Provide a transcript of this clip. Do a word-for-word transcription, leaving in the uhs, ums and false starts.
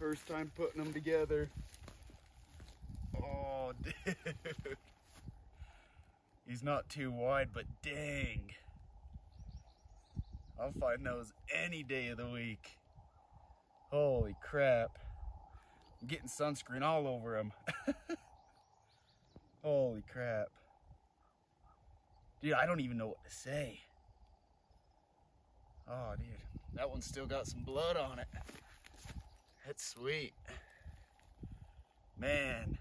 First time putting them together. Oh, dude. He's not too wide, but dang. I'll find those any day of the week. Holy crap. I'm getting sunscreen all over him. Holy crap. Dude, I don't even know what to say. Oh, dude. That one's still got some blood on it. That's sweet. Man.